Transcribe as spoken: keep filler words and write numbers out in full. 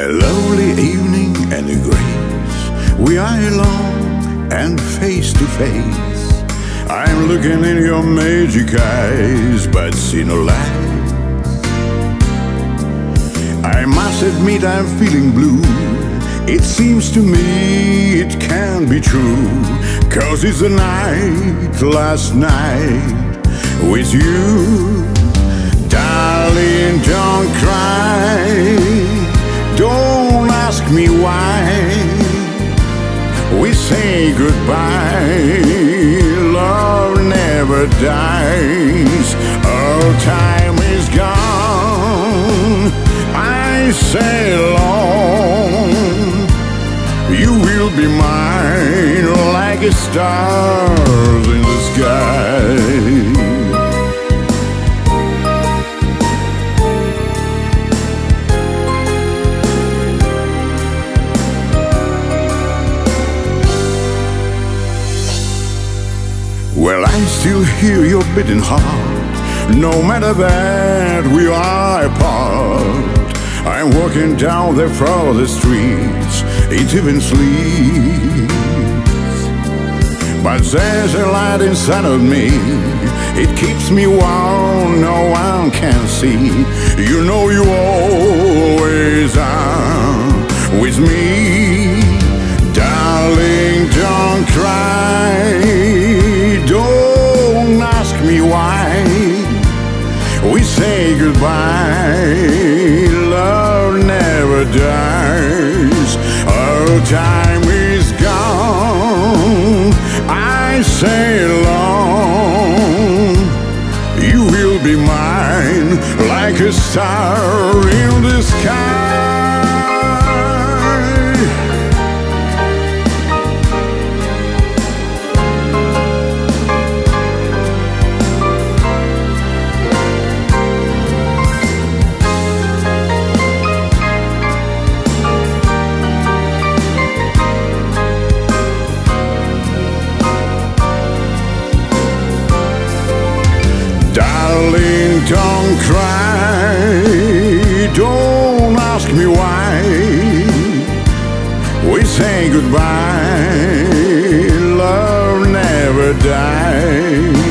A lovely evening and a grace. We are alone and face to face. I'm looking in your magic eyes, but see no lies. I must admit I'm feeling blue. It seems to me it can't be true, 'cause it's the night, last night, with you. Darling, don't cry, don't ask me why. We say goodbye, love never dies. All time is gone, I sail on. You will be mine like a star in the sky. Well, I still hear your beating heart. No matter that we are apart, I'm walking down the farthest streets. It even sleeps. But there's a light inside of me. It keeps me warm, no one can see. You know you always are with me. Darling, don't cry, don't ask me why. We say goodbye, love never dies. Our time is gone, I sail on. You will be mine like a star in the sky. Darling, don't cry, don't ask me why. We say goodbye, love never dies.